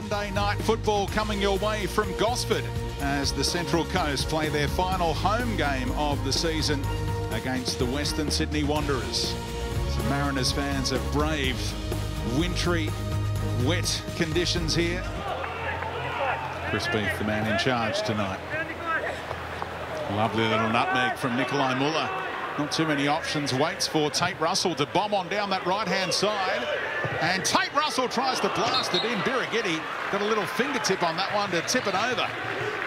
Monday night football coming your way from Gosford as the Central Coast play their final home game of the season against the Western Sydney Wanderers. The Mariners fans have braved wintry, wet conditions here. Chris Beef, the man in charge tonight. Lovely little nutmeg from Nicolai Müller. Not too many options. Waits for Tate Russell to bomb on down that right-hand side. And Tate Russell tries to blast it in. Birigetti got a little fingertip on that one to tip it over.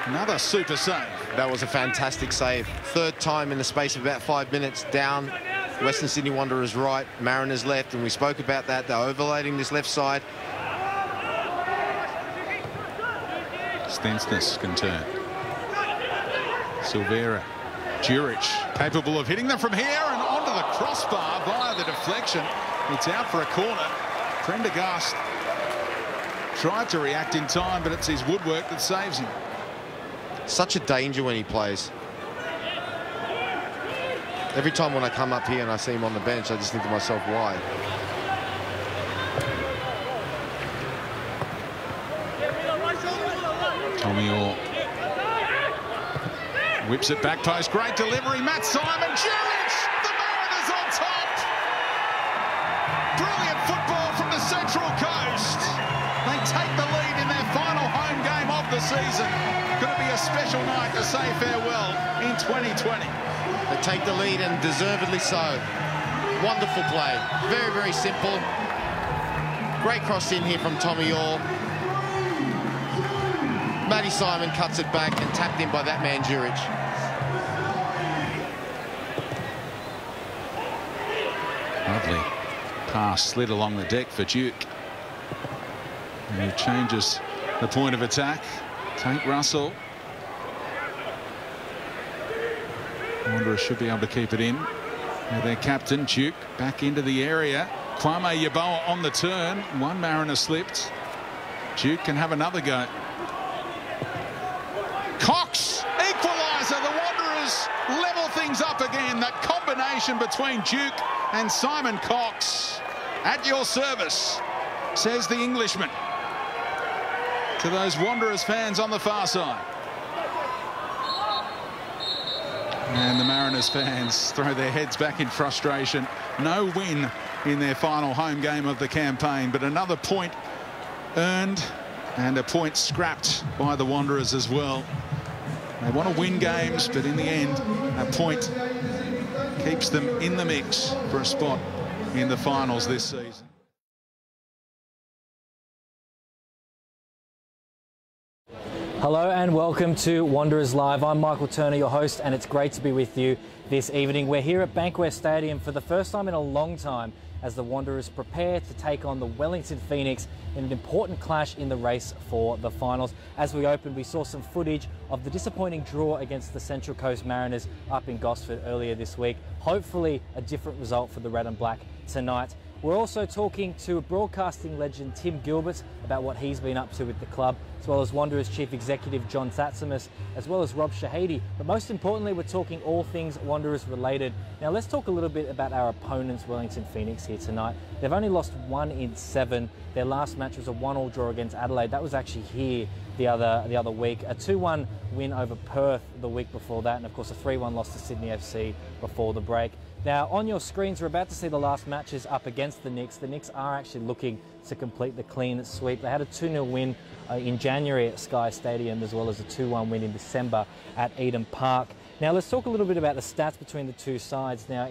Another super save. That was a fantastic save. Third time in the space of about 5 minutes down. Western Sydney Wanderers right, Mariners left, and we spoke about that. They're overloading this left side. Stenness can turn. Silveira. Juric capable of hitting them from here and onto the crossbar via the deflection. It's out for a corner. Prendergast tried to react in time, but it's his woodwork that saves him. Such a danger when he plays. Every time when I come up here and I see him on the bench, I just think to myself, why? Tommy Orr whips it back post. Great delivery. Matt Simon. Juric! The Mariners on top! Brilliant football from the Central Coast. They take the lead in their final home game of the season. Going to be a special night to say farewell in 2020. They take the lead, and deservedly so. Wonderful play. Very, very simple. Great cross in here from Tommy Orr. Matty Simon cuts it back and tapped in by that man, Juric. Lovely pass slid along the deck for Duke. And he changes the point of attack. Tate Russell. Wanderers should be able to keep it in. And their captain, Duke, back into the area. Kwame Yeboah on the turn. One Mariner slipped. Duke can have another go. Cox, equaliser. The Wanderers level things up again. That combination between Duke and Simon Cox. At your service, says the Englishman to those Wanderers fans on the far side. And the Mariners fans throw their heads back in frustration. No win in their final home game of the campaign, but another point earned and a point scrapped by the Wanderers as well. They want to win games, but in the end, a point keeps them in the mix for a spot in the finals this season. Hello and welcome to Wanderers Live. I'm Michael Turner, your host, and it's great to be with you this evening. We're here at Bankwest Stadium for the first time in a long time as the Wanderers prepare to take on the Wellington Phoenix in an important clash in the race for the finals. As we opened, we saw some footage of the disappointing draw against the Central Coast Mariners up in Gosford earlier this week. Hopefully a different result for the Red and Black tonight. We're also talking to broadcasting legend Tim Gilbert about what he's been up to with the club, as well as Wanderers Chief Executive John Tsatsimas, as well as Rob Shehadie. But most importantly, we're talking all things Wanderers related. Now let's talk a little bit about our opponents, Wellington Phoenix, here tonight. They've only lost 1 in 7. Their last match was a 1-1 draw against Adelaide. That was actually here the other week. A 2-1 win over Perth the week before that, and of course a 3-1 loss to Sydney FC before the break. Now, on your screens, we're about to see the last matches up against the Knicks. The Knicks are actually looking to complete the clean sweep. They had a 2-0 win in January at Sky Stadium, as well as a 2-1 win in December at Eden Park. Now, let's talk a little bit about the stats between the two sides. Now,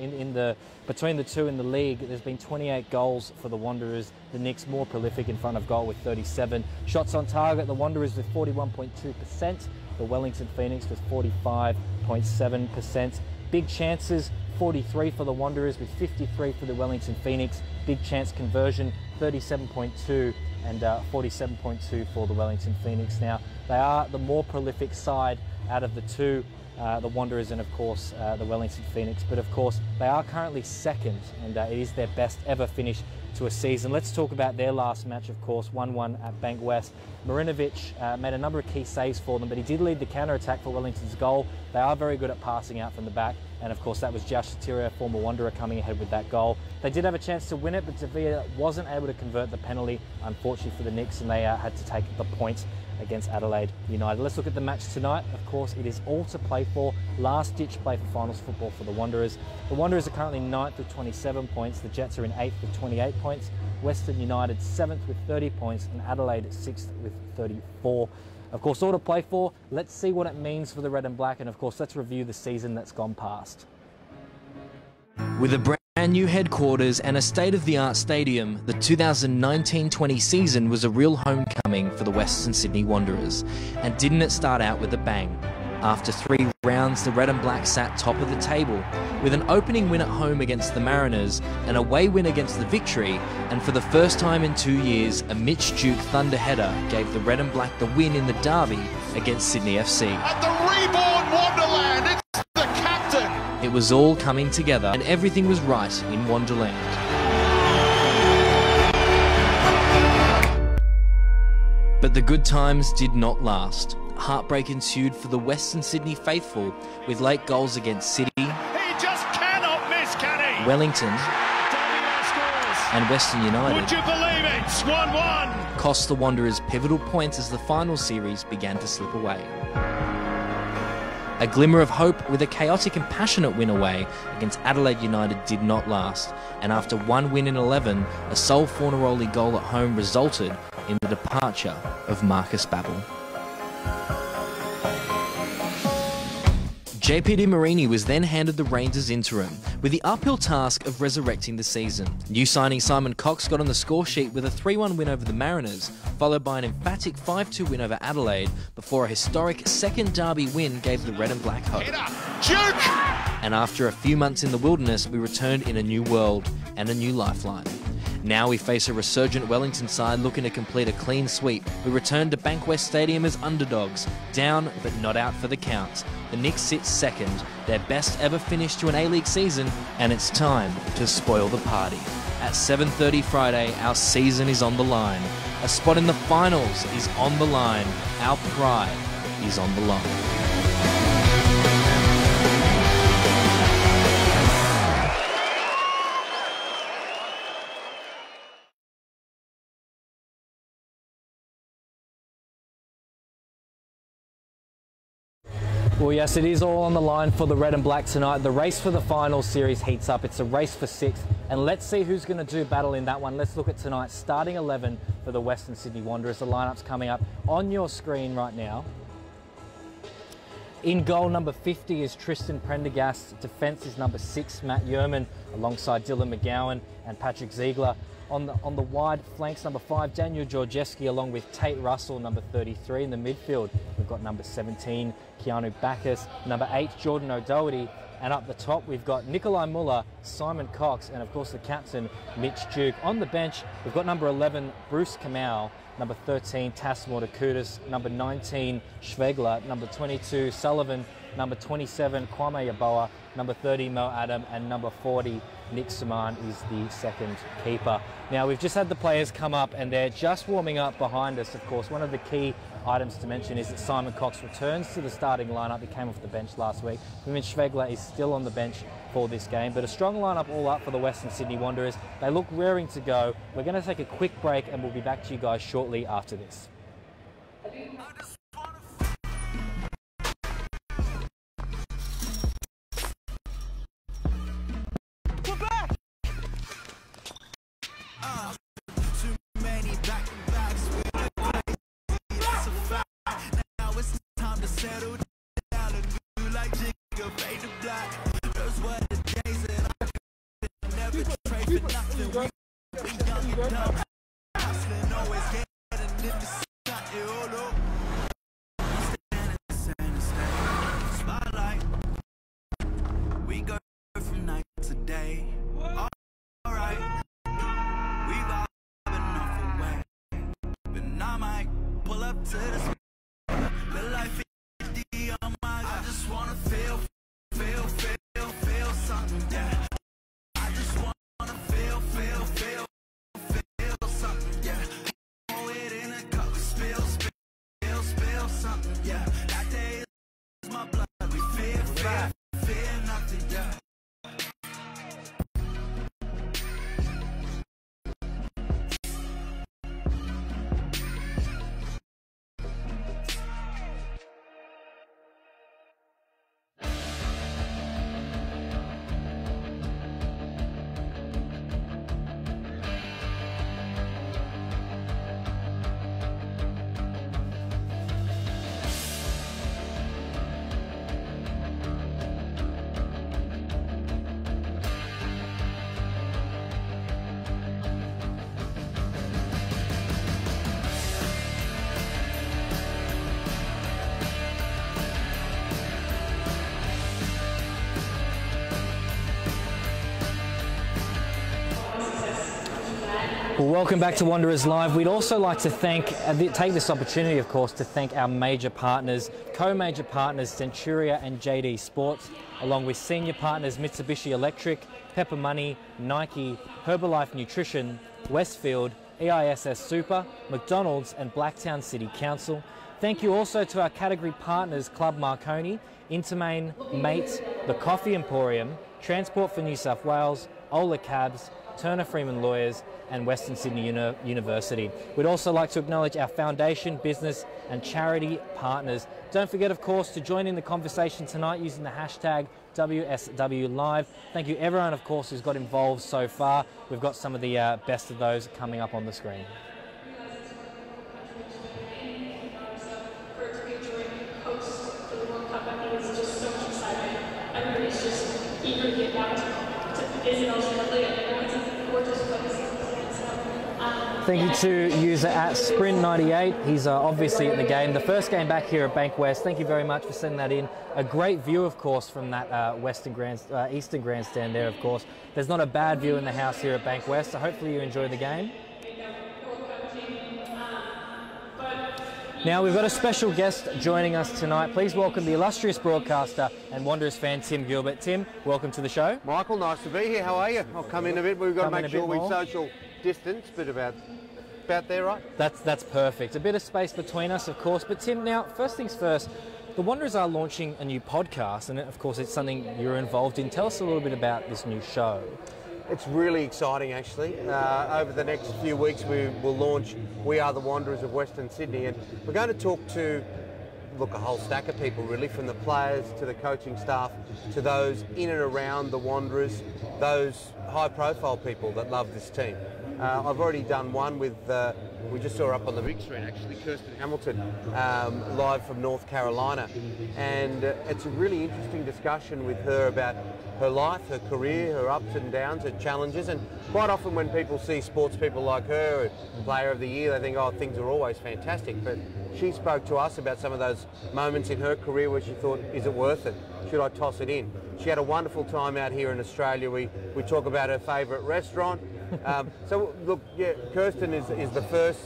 between the two in the league, there's been 28 goals for the Wanderers. The Knicks more prolific in front of goal with 37. Shots on target, the Wanderers with 41.2%. The Wellington Phoenix with 45.7%. Big chances, 43 for the Wanderers with 53 for the Wellington Phoenix. Big chance conversion, 37.2 and 47.2 for the Wellington Phoenix. Now, they are the more prolific side out of the two, the Wanderers and, of course, the Wellington Phoenix. But, of course, they are currently second, and it is their best ever finish to a season. Let's talk about their last match, of course, 1-1 at Bankwest. Marinovic made a number of key saves for them, but he did lead the counter-attack for Wellington's goal. They are very good at passing out from the back. And of course, that was Josh Sotirio, former Wanderer, coming ahead with that goal. They did have a chance to win it, but Dávila wasn't able to convert the penalty, unfortunately, for the Knicks, and they had to take the point against Adelaide United. Let's look at the match tonight. Of course, it is all to play for. Last-ditch play for finals football for the Wanderers. The Wanderers are currently 9th with 27 points. The Jets are in 8th with 28 points. Western United 7th with 30 points, and Adelaide 6th with 34. Of course, all to play for. Let's see what it means for the red and black, and of course, let's review the season that's gone past. With a brand new headquarters and a state-of-the-art stadium, the 2019-20 season was a real homecoming for the Western Sydney Wanderers, and didn't it start out with a bang? After 3 rounds, the red and black sat top of the table, with an opening win at home against the Mariners, an away win against the Victory, and for the first time in 2 years, a Mitch Duke thunder header gave the red and black the win in the derby against Sydney FC. At the reborn Wanderland, it's the captain! It was all coming together, and everything was right in Wanderland. But the good times did not last. Heartbreak ensued for the Western Sydney faithful, with late goals against City, he just cannot miss, can he? Wellington, and Western United. Would you believe it? 1-1. Cost the Wanderers pivotal points as the final series began to slip away. A glimmer of hope with a chaotic and passionate win away against Adelaide United did not last, and after one win in 11, a sole Fornaroli goal at home resulted in the departure of Marcus Babbel. JP de Marigny was then handed the reins as interim, with the uphill task of resurrecting the season. New signing Simon Cox got on the score sheet with a 3-1 win over the Mariners, followed by an emphatic 5-2 win over Adelaide, before a historic second derby win gave the red and black hope. And after a few months in the wilderness, we returned in a new world and a new lifeline. Now we face a resurgent Wellington side looking to complete a clean sweep. We return to Bankwest Stadium as underdogs, down but not out for the count. The Knicks sit second, their best ever finish to an A-League season, and it's time to spoil the party. At 7:30 Friday, our season is on the line. A spot in the finals is on the line. Our pride is on the line. Well, yes, it is all on the line for the red and black tonight. The race for the final series heats up. It's a race for 6th, and let's see who's going to do battle in that one. Let's look at tonight's starting 11 for the Western Sydney Wanderers. The lineup's coming up on your screen right now. In goal, number 50 is Tristan Prendergast. Defence is number 6, Matt Yerman, alongside Dylan McGowan and Patrick Ziegler. On the wide flanks, number 5, Daniel Georgeski, along with Tate Russell, number 33. In the midfield, we've got number 17, Keanu Baccus, number 8, Jordan O'Doherty. And up the top, we've got Nicolai Müller, Simon Cox, and of course the captain, Mitch Duke. On the bench, we've got number 11, Bruce Kamau, number 13, Tas Mortakoutas, number 19, Schwegler, number 22, Sullivan, number 27, Kwame Yeboah, number 30, Mo Adam, and number 40, Nick Saman is the second keeper. Now, we've just had the players come up, and they're just warming up behind us, of course. One of the key items to mention is that Simon Cox returns to the starting lineup. He came off the bench last week. Mitch Schwegler is still on the bench for this game, but a strong lineup all up for the Western Sydney Wanderers. They look raring to go. We're going to take a quick break, and we'll be back to you guys shortly after this. Something, yeah. That day is my blood. We fear nothing. Well, welcome back to Wanderers Live. We'd also like to take this opportunity, of course, to thank our major partners, co-major partners Centuria and JD Sports, along with senior partners Mitsubishi Electric, Pepper Money, Nike, Herbalife Nutrition, Westfield, EISS Super, McDonald's and Blacktown City Council. Thank you also to our category partners Club Marconi, Intermain, Mate, The Coffee Emporium, Transport for New South Wales, Ola Cabs, Turner Freeman Lawyers and Western Sydney University. We'd also like to acknowledge our foundation, business and charity partners. Don't forget, of course, to join in the conversation tonight using the hashtag WSWLive. Thank you everyone, of course, who's got involved so far. We've got some of the best of those coming up on the screen. Thank you to user at Sprint98. He's obviously at the game. The first game back here at Bankwest. Thank you very much for sending that in. A great view, of course, from that Eastern Grandstand there, of course. There's not a bad view in the house here at Bankwest, so hopefully you enjoy the game. Now, we've got a special guest joining us tonight. Please welcome the illustrious broadcaster and Wanderers fan, Tim Gilbert. Tim, welcome to the show. Michael, nice to be here. How are you? I'll come in a bit. We've got to make sure we social distance, but about there, right? That's perfect. A bit of space between us, of course. But Tim, now, first things first, the Wanderers are launching a new podcast, and of course, it's something you're involved in. Tell us a little bit about this new show. It's really exciting, actually. Over the next few weeks, we will launch We Are the Wanderers of Western Sydney, and we're going to talk to, look, a whole stack of people, really, from the players to the coaching staff, to those in and around the Wanderers, those high-profile people that love this team. I've already done one with, we just saw her up on the big screen, actually, Kirsten Hamilton, live from North Carolina. And it's a really interesting discussion with her about her life, her career, her ups and downs, her challenges. And quite often when people see sports people like her, Player of the Year, they think, oh, things are always fantastic. But she spoke to us about some of those moments in her career where she thought, is it worth it? Should I toss it in? She had a wonderful time out here in Australia. We talk about her favourite restaurant. So, look, yeah, Kirsten is the first.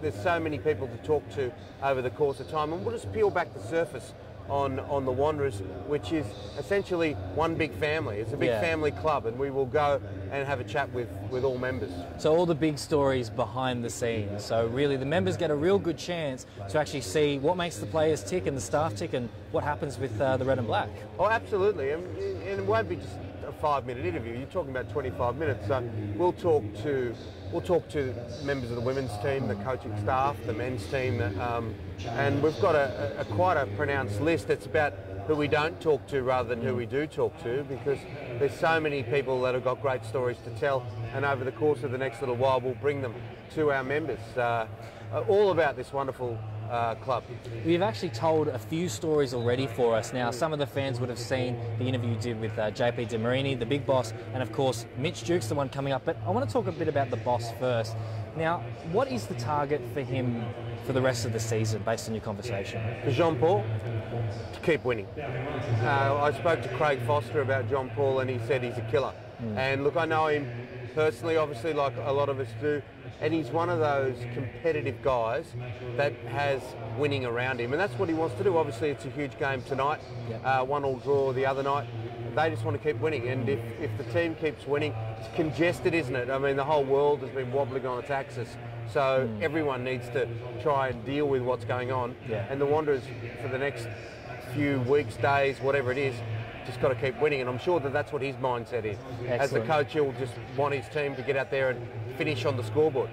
There's so many people to talk to over the course of time, and we'll just peel back the surface on the Wanderers, which is essentially one big family. It's a big family club, and we will go and have a chat with all members. So all the big stories behind the scenes. So really the members get a real good chance to actually see what makes the players tick and the staff tick and what happens with the red and black. Oh, absolutely. And it won't be just a 5-minute interview. You're talking about 25 minutes. So we'll talk to members of the women's team, the coaching staff, the men's team, and we've got a quite a pronounced list. It's about who we don't talk to rather than who we do talk to, because there's so many people that have got great stories to tell, and over the course of the next little while we'll bring them to our members, all about this wonderful club. We've actually told a few stories already for us. Now, some of the fans would have seen the interview you did with JP de Marigny, the big boss, and of course, Mitch Duke's the one coming up. But I want to talk a bit about the boss first. Now, what is the target for him for the rest of the season, based on your conversation? For Jean-Paul, to keep winning. I spoke to Craig Foster about Jean-Paul, and he said he's a killer. And look, I know him personally, obviously, like a lot of us do. And he's one of those competitive guys that has winning around him. And that's what he wants to do. Obviously, it's a huge game tonight. Yep. One all draw the other night. They just want to keep winning. And if the team keeps winning, it's congested, isn't it? I mean, the whole world has been wobbling on its axis. So everyone needs to try and deal with what's going on. Yeah. And the Wanderers, for the next few weeks, days, whatever it is, just got to keep winning. And I'm sure that that's what his mindset is. Excellent. As the coach, he'll just want his team to get out there and finish on the scoreboard.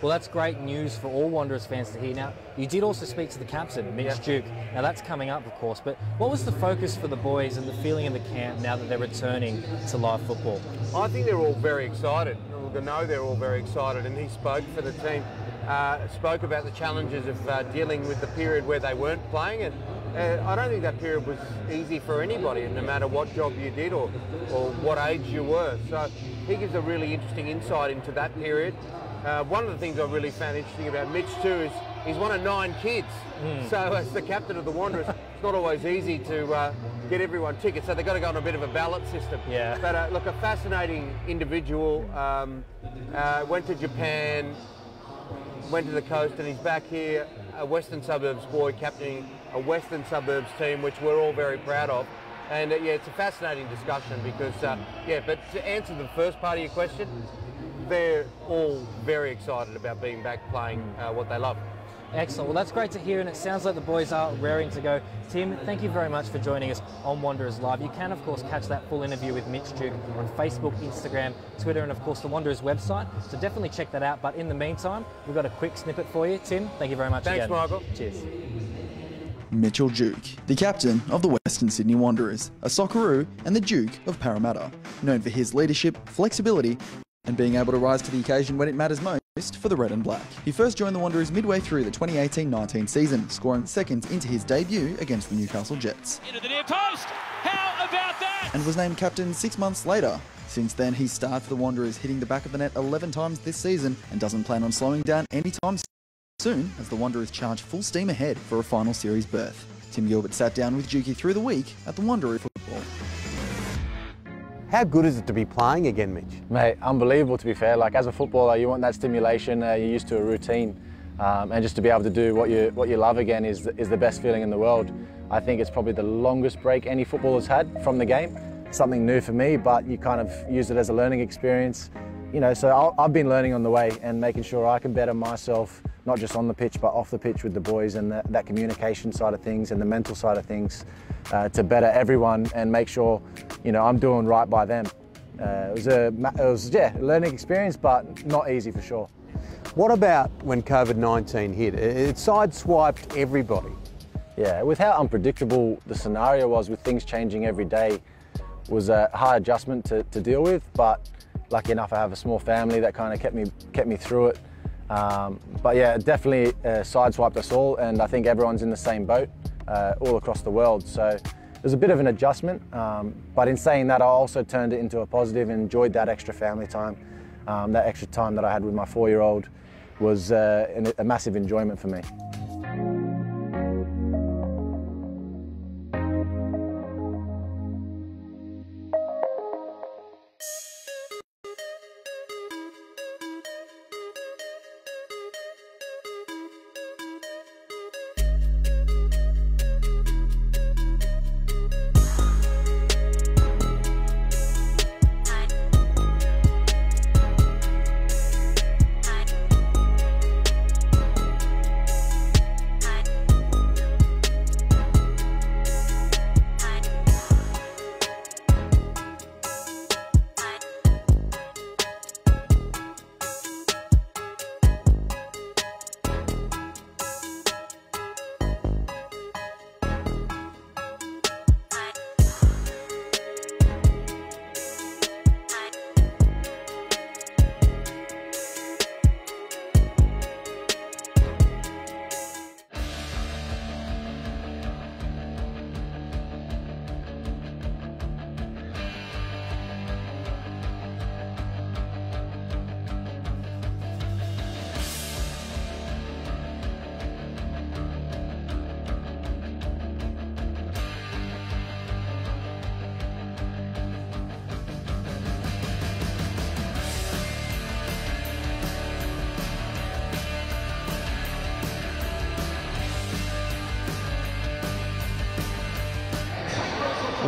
Well, that's great news for all Wanderers fans to hear. Now, you did also speak to the captain, Mitch Duke. Now, that's coming up, of course, but what was the focus for the boys and the feeling in the camp now that they're returning to live football? I think they're all very excited. I know they're all very excited, and he spoke for the team, spoke about the challenges of dealing with the period where they weren't playing, and I don't think that period was easy for anybody, no matter what job you did or what age you were. So he gives a really interesting insight into that period. One of the things I really found interesting about Mitch too is he's one of 9 kids. So as the captain of the Wanderers, it's not always easy to get everyone tickets, so they've got to go on a bit of a ballot system. Yeah. But look, a fascinating individual. Went to Japan, went to the coast, and he's back here, a Western Suburbs boy, captaining a Western Suburbs team, which we're all very proud of. And yeah, it's a fascinating discussion because, yeah, but to answer the first part of your question, they're all very excited about being back playing what they love. Excellent. Well, that's great to hear, and it sounds like the boys are raring to go. Tim, thank you very much for joining us on Wanderers Live. You can, of course, catch that full interview with Mitch Duke on Facebook, Instagram, Twitter, and, of course, the Wanderers website. So definitely check that out. But in the meantime, we've got a quick snippet for you. Tim, thank you very much again. Thanks, Michael. Cheers. Mitchell Duke, the captain of the Western Sydney Wanderers, a Socceroo and the Duke of Parramatta, known for his leadership, flexibility, and being able to rise to the occasion when it matters most for the Red and Black. He first joined the Wanderers midway through the 2018-19 season, scoring seconds into his debut against the Newcastle Jets. Into the near post! How about that? And was named captain 6 months later. Since then, he starred for the Wanderers, hitting the back of the net 11 times this season, and doesn't plan on slowing down anytime soon as the Wanderers charge full steam ahead for a final series berth. Tim Gilbert sat down with Dukey through the week at the Wanderer football. How good is it to be playing again, Mitch? Mate, unbelievable, to be fair. Like, as a footballer, you want that stimulation, you're used to a routine, and just to be able to do what you love again is the best feeling in the world. I think it's probably the longest break any footballer's had from the game. Something new for me, but you kind of use it as a learning experience. You know, so I've been learning on the way and making sure I can better myself, not just on the pitch, but off the pitch with the boys, and that communication side of things and the mental side of things, to better everyone and make sure, you know, I'm doing right by them. It was a learning experience, but not easy for sure. What about when COVID-19 hit? It sideswiped everybody. Yeah, with how unpredictable the scenario was, with things changing every day, was a hard adjustment to deal with, but lucky enough I have a small family that kind of kept me through it. But yeah, definitely sideswiped us all, and I think everyone's in the same boat all across the world. So it was a bit of an adjustment, but in saying that, I also turned it into a positive and enjoyed that extra family time. That extra time that I had with my 4-year-old was a massive enjoyment for me.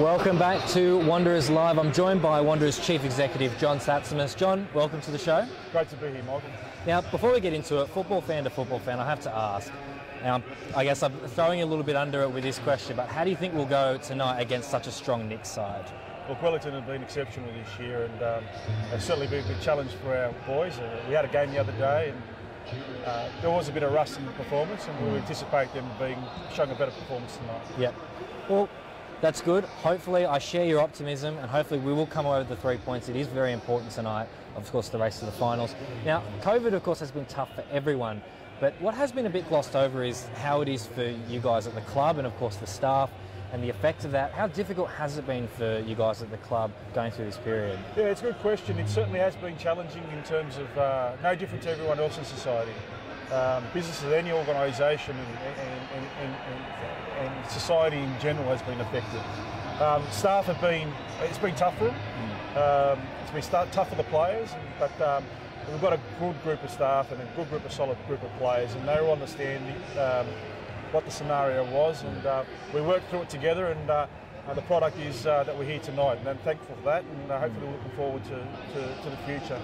Welcome back to Wanderers Live. I'm joined by Wanderers Chief Executive John Tsatsimas. John, welcome to the show. Great to be here, Michael. Now, before we get into it, football fan to football fan, I have to ask, I guess I'm throwing you a little bit under it with this question, but how do you think we'll go tonight against such a strong Knicks side? Well, Wellington have been exceptional this year, and it's certainly been a big challenge for our boys. We had a game the other day, and there was a bit of rust in the performance, and we anticipate them showing a better performance tonight. Yeah. Well, that's good. Hopefully, I share your optimism, and hopefully we will come away with the 3 points. It is very important tonight, of course, the race to the finals. Now, COVID, of course, has been tough for everyone, but what has been a bit glossed over is how it is for you guys at the club and, of course, the staff and the effect of that. How difficult has it been for you guys at the club going through this period? Yeah, it's a good question. It certainly has been challenging in terms of no different to everyone else in society. Businesses, any organisation and society in general has been affected. Staff have been, it's been tough for them. It's been tough for the players, but we've got a good group of staff and a good group of solid group of players, and they all understand what the scenario was, and we worked through it together, and the product is that we're here tonight, and I'm thankful for that, and hopefully we're looking forward to the future.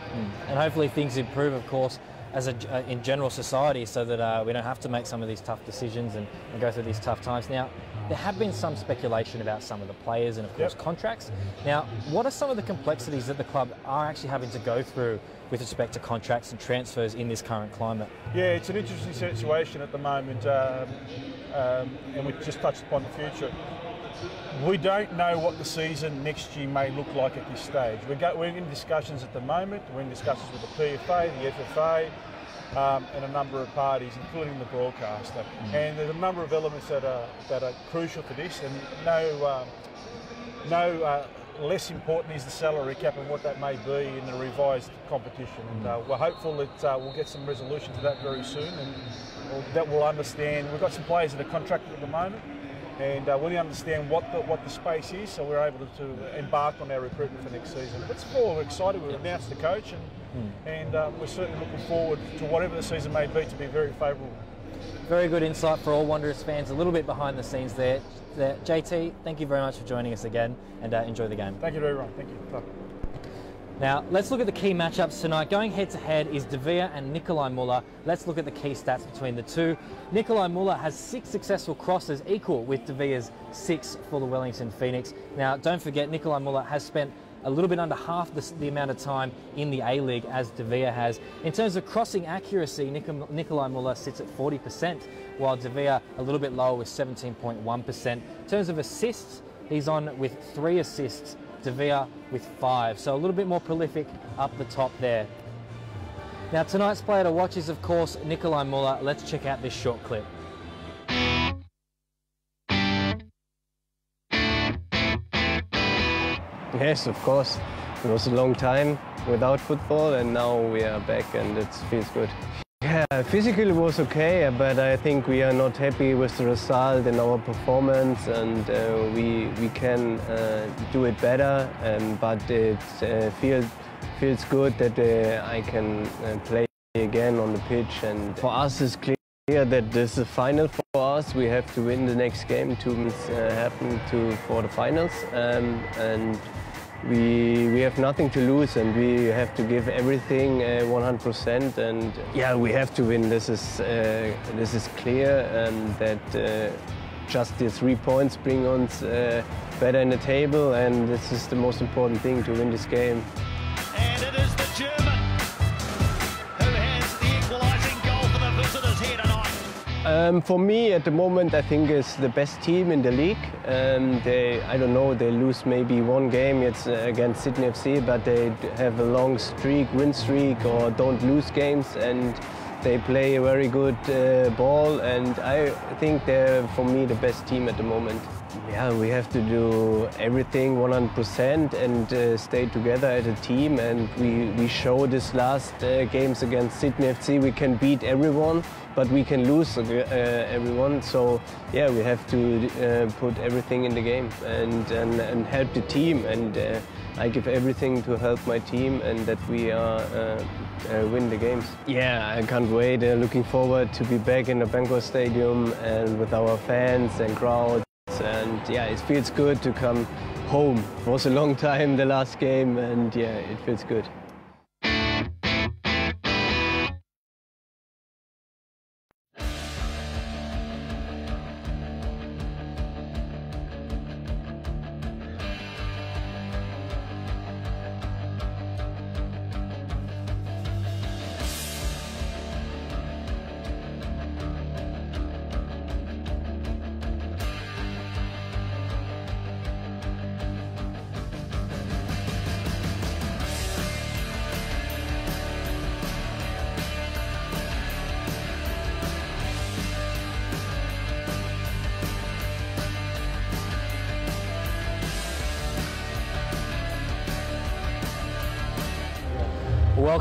And hopefully things improve, of course, as in general society, so that we don't have to make some of these tough decisions and go through these tough times. Now, there have been some speculation about some of the players and, of course, contracts. Now, what are some of the complexities that the club are actually having to go through with respect to contracts and transfers in this current climate? Yeah, it's an interesting situation at the moment, and we've just touched upon the future. We don't know what the season next year may look like at this stage. We're in discussions at the moment. We're in discussions with the PFA, the FFA, and a number of parties, including the broadcaster. And there's a number of elements that are crucial to this. And less important is the salary cap and what that may be in the revised competition. And we're hopeful that we'll get some resolution to that very soon, and that we'll understand. We've got some players that are contracted at the moment, and we really understand what the space is, so we're able to embark on our recruitment for next season. But still, we're excited. We've announced the coach, and we're certainly looking forward to whatever the season may be to be very favourable. Very good insight for all Wanderers fans, a little bit behind the scenes there. JT, thank you very much for joining us again, and enjoy the game. Thank you, everyone. Thank you. Bye. Now, let's look at the key matchups tonight. Going head-to-head is Dávila and Nicolai Müller. Let's look at the key stats between the two. Nicolai Müller has 6 successful crosses, equal with Dávila's 6 for the Wellington Phoenix. Now, don't forget, Nicolai Müller has spent a little bit under half the amount of time in the A-League as Dávila has. In terms of crossing accuracy, Nicolai Müller sits at 40%, while Dávila a little bit lower with 17.1%. In terms of assists, he's on with 3 assists, Dávila with 5, so a little bit more prolific up the top there. Now, tonight's player to watch is, of course, Nicolai Müller. Let's check out this short clip. Yes, of course. It was a long time without football, and now we are back, and it feels good. Yeah, physically was okay, but I think we are not happy with the result in our performance, and we can do it better. But it feels good that I can play again on the pitch. And for us, it's clear that this is the final for us. We have to win the next game for the finals, and we have nothing to lose, and we have to give everything 100%, and yeah, we have to win. This is clear, and that just the 3 points bring us better in the table, and this is the most important thing, to win this game. And it is the German who has the equalising goal for the visitors here tonight. For me, at the moment, I think it's the best team in the league. I don't know, they lose maybe 1 game. It's against Sydney FC, but they have a long streak, win streak, or don't lose games, and they play a very good ball. And I think they're, for me, the best team at the moment. Yeah, we have to do everything 100% and stay together as a team. And we showed this last games against Sydney FC. We can beat everyone, but we can lose everyone. So yeah, we have to put everything in the game and help the team. And I give everything to help my team, and that we are win the games. Yeah, I can't wait. Looking forward to be back in the Bankwest Stadium and with our fans and crowds. And yeah, it feels good to come home. It was a long time, the last game, and yeah, it feels good.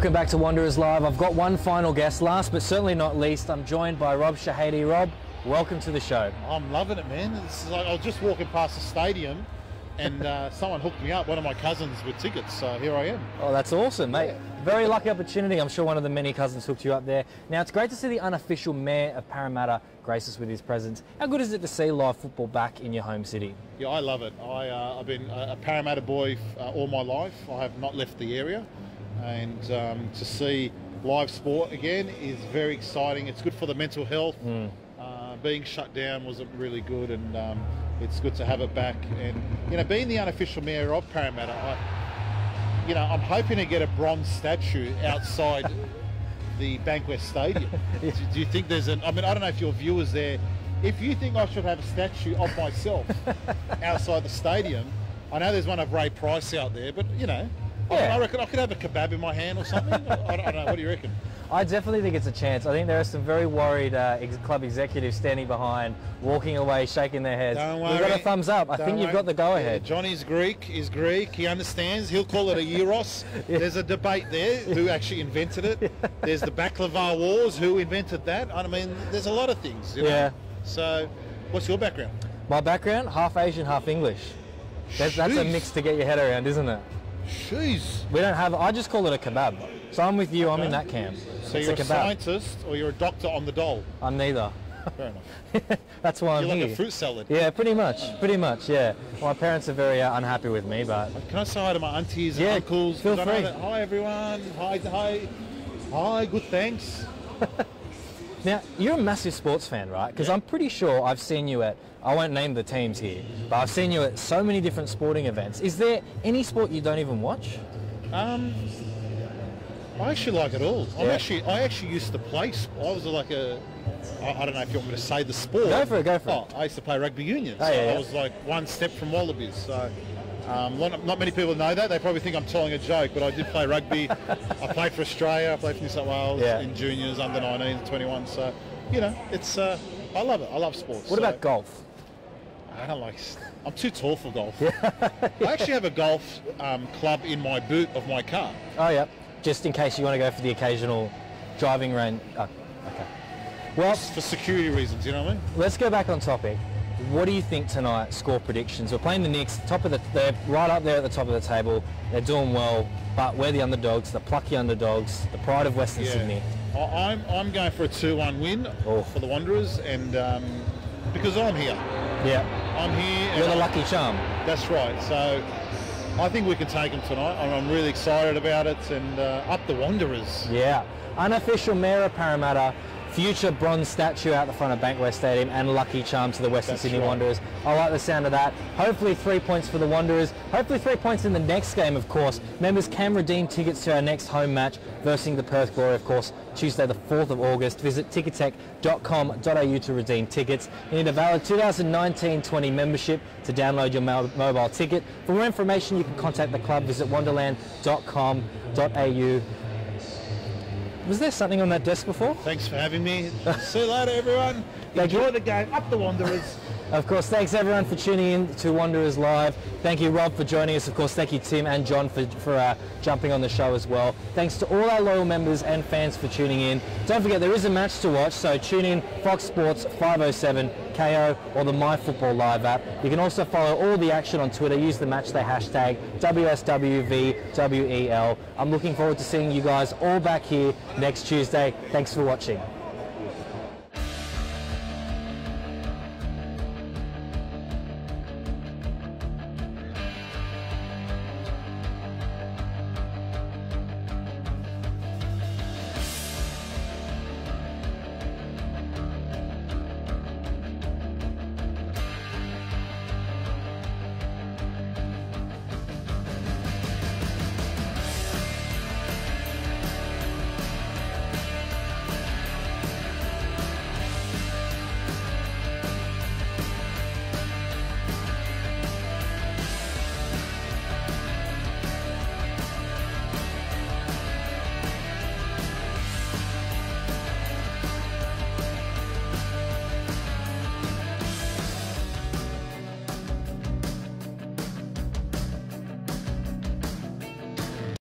Welcome back to Wanderers Live. I've got one final guest, last but certainly not least. I'm joined by Rob Shehadie. Rob, welcome to the show. I'm loving it, man. It's like, I was just walking past the stadium and someone hooked me up, one of my cousins, with tickets, so here I am. Oh, that's awesome, mate. Yeah. Very lucky opportunity. I'm sure one of the many cousins hooked you up there. Now, it's great to see the unofficial mayor of Parramatta grace us with his presence. How good is it to see live football back in your home city? Yeah, I love it. I've been a Parramatta boy all my life. I have not left the area, and to see live sport again is very exciting. It's good for the mental health. Mm. Being shut down wasn't really good, and it's good to have it back. And you know, being the unofficial mayor of Parramatta, I'm hoping to get a bronze statue outside the Bankwest Stadium. Yeah. Do you think there's an? I mean, I don't know if your viewers there. If you think I should have a statue of myself outside the stadium, I know there's one of Ray Price out there, but you know, yeah. I reckon I could have a kebab in my hand or something. I don't know. What do you reckon? I definitely think it's a chance. I think there are some very worried club executives standing behind, walking away, shaking their heads. Don't worry. We've got a thumbs up. I think you've got the go-ahead. Yeah, Johnny's Greek. He's Greek. He understands. He'll call it a Euros. Yeah. There's a debate there who actually invented it. Yeah. There's the Baklava Wars. Who invented that? I mean, there's a lot of things, you know? Yeah. So, what's your background? My background? Half Asian, half English. That's a mix to get your head around, isn't it? Jeez. We don't have... I just call it a kebab. So I'm with you. I'm in that camp. So it's you're a scientist or you're a doctor on the dole? I'm neither. Fair enough. That's why you're here. You're like a fruit salad. Yeah, pretty much. Pretty much, yeah. My parents are very unhappy with me, but... Can I say hi to my aunties and uncles? Feel free. Hi, everyone. Hi, good thanks. Now, you're a massive sports fan, right? Because I'm pretty sure I've seen you at... I won't name the teams here, but I've seen you at so many different sporting events. Is there any sport you don't even watch? I actually like it all. Yeah. I actually used to play. I was like a, I don't know if you want me to say the sport. Go for it, go for it. I used to play rugby union. Oh, so yeah. I was like one step from Wallabies. So not many people know that. They probably think I'm telling a joke, but I did play rugby. I played for Australia. I played for New South Wales in juniors, under 19, 21. So you know, it's I love it. I love sports. What about golf? I don't like. I'm too tall for golf. I actually have a golf club in my boot of my car. Oh yeah. Just in case you want to go for the occasional driving range. Oh, okay. Well, for security reasons, you know what I mean? Let's go back on topic. What do you think tonight, score predictions? We're playing the Knicks, they're right up there at the top of the table. They're doing well, but we're the underdogs, the plucky underdogs, the pride of Western Sydney. I'm going for a 2-1 win for the Wanderers, and because I'm here. Yeah. I'm here. You're the lucky charm. That's right. So... I think we can take them tonight, and I'm really excited about it, and up the Wanderers. Yeah, unofficial mayor of Parramatta, future bronze statue out the front of Bankwest Stadium, and lucky charm to the Western Sydney Wanderers. I like the sound of that. Hopefully 3 points for the Wanderers. Hopefully 3 points in the next game, of course. Members can redeem tickets to our next home match versus the Perth Glory, of course, Tuesday the 4th of August. Visit tickettech.com.au to redeem tickets. You need a valid 2019-20 membership to download your mobile ticket. For more information, you can contact the club. Visit wonderland.com.au. Was there something on that desk before? Thanks for having me. See you later, everyone. Enjoy the game. Up the Wanderers. Of course, thanks everyone for tuning in to Wanderers Live. Thank you, Rob, for joining us. Of course, thank you, Tim and John, for jumping on the show as well. Thanks to all our loyal members and fans for tuning in. Don't forget, there is a match to watch, so tune in Fox Sports 507 KO or the My Football Live app. You can also follow all the action on Twitter. Use the matchday hashtag WSWVWEL. I'm looking forward to seeing you guys all back here next Tuesday. Thanks for watching.